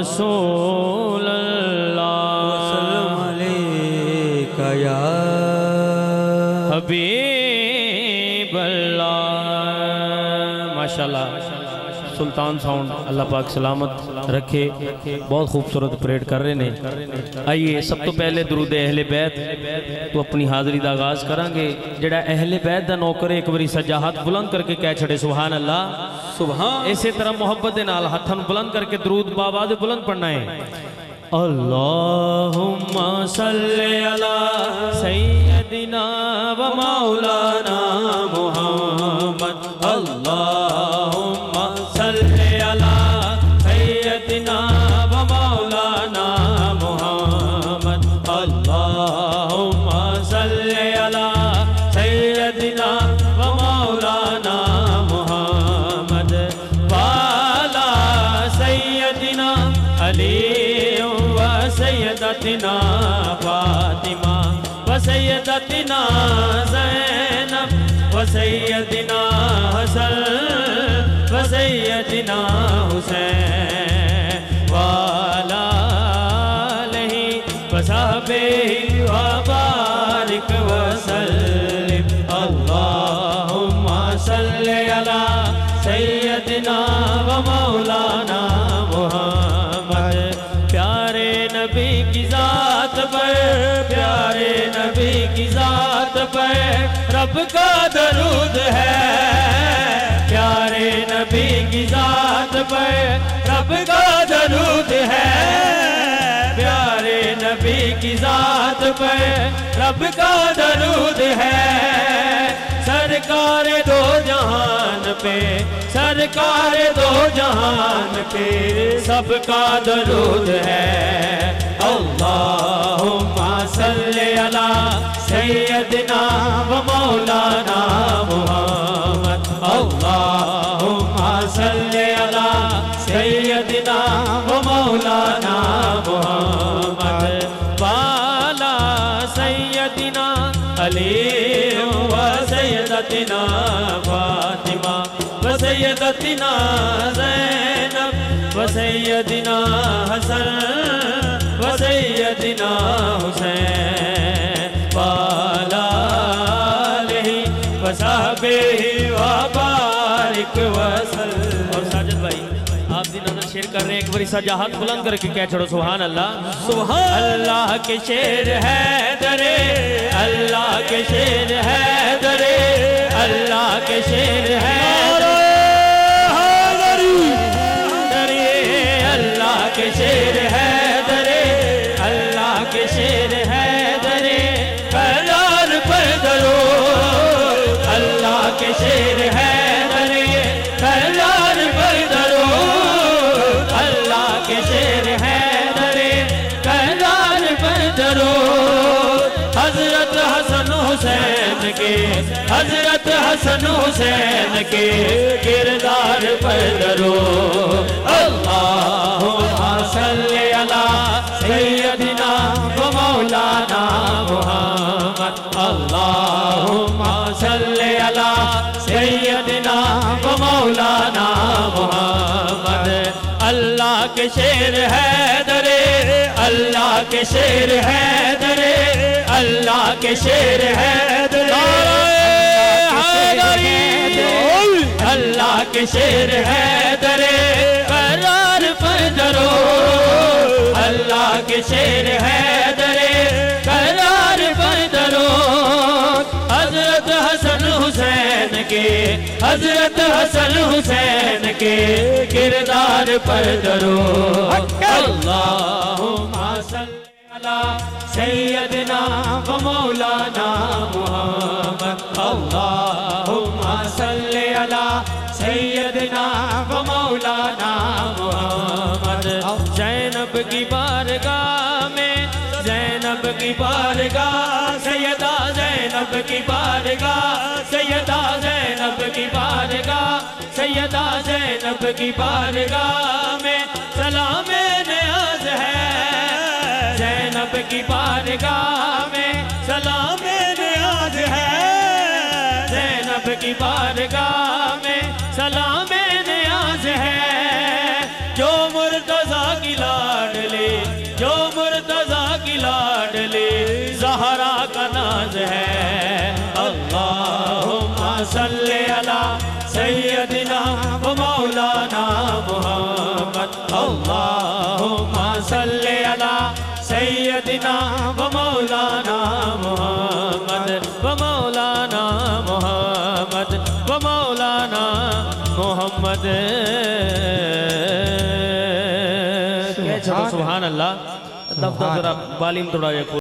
رسول الله وسلم عليك يا حبیب اللہ. ماشاءاللہ سلطان ساؤنڈ اللہ پاک سلامت رکھے، بہت خوبصورت پریڈ کر رہے ہیں. آئیے سب تو پہلے درود اہل بیت تو اپنی حاضری دا آغاز کریں گے. جڑا اہل بیت دا نوکر ایک بری سجاہت بلند کر کے کہہ چھڑے سبحان اللہ سبحان. اسی طرح محبت نال ہتھن بلند کر کے درود بابا دے بلند پڑھنا ہے. اللہم صلی علی سیدنا و مولانا محمد. اللہم صلی علی سیدنا و مولانا محمد. اللہم صلی علی سیدنا و مولانا محمد والا سیدنا علی سیدتنا فاطمہ و سیدتنا زینب و سیدنا حسن و سیدنا حسین وعلا علیہ وصحبہ و بارک وسلم. اللہم صلی علی سیدنا و مولانا محمد. پیارے نبی کی ذات پر پیارے نبی کی ذات پر رب کا درود ہے. پیارے نبی کی ذات پر رب کا درود ہے. پیارے نبی کی ذات پر رب کا درود ہے. سرکار دو جہان پہ سرکار دو جہان پہ سب کا درود ہے. اللہم صلی علی سیدنا و مولانا محمد. اللہم صلی علی سیدنا و مولانا محمد والا سیدنا علی سیدتنا فاطمہ و سیدتنا زینب و سیدنا حسن و سیدنا حسین وعلا علیہ وصحبہ و بارک وسلم. اور ساجد بھائی آپ دی نظر شیر کر رہے ہیں. ایک بار سا جہاد بلند کر کے کہہ چھوڑو سبحان اللہ سبحان اللہ. کے شیر ہے درے اللہ کے شیر ہے درے اللہ کے شیر ہے درے اللہ کے شیر ہے درے اللہ کے شیر ہے درے پرار پر درو اللہ کے شیر ہے درے پرار پر درو اللہ کے شیر ہے درے پرار پر درو. حضرت حسن حسین کے حضرت حسن حسین کے کردار پر درو. اللہم صلی علی سیدنا و مولانا محمد. اللہم صلی علی سیدنا و مولانا محمد. اللہ کے شیر ہے درے اللہ کے شیر ہے درے اللہ کے شیر ہے درے اللہ کے شیر ہے درے قرار پر درو. اللہ کے شیر ہے درے قرار پر درو. حضرت حسن حسین کے حضرت حسن حسین کے کردار پر درو. اللہم صلی سیدنا و مولانا محمد. اللہم صلی علی سیدنا و مولانا محمد. زینب کی بارگاہ میں زینب کی بارگاہ سیدہ زینب کی بارگاہ سیدہ زینب کی بارگاہ سیدہ زینب کی بارگاہ میں سلام نیاز ہے. زینب کی بارگاہ میں سلام نیاز ہے. زینب کی بارگاہ میں سلام نیاز ہے. جو مرتضیٰ کی لا का नाज है। अल्लाहुम्मा सल्ली अला सय्यदिना व मौलाना मुहम्मद। अल्लाहुम्मा सल्ली अला सय्यदिना व मौलाना मुहम्मद व मौलाना मुहम्मद व मौलाना मुहम्मद। सुभान अल्लाह। तब तक जरा बालिम थोड़ा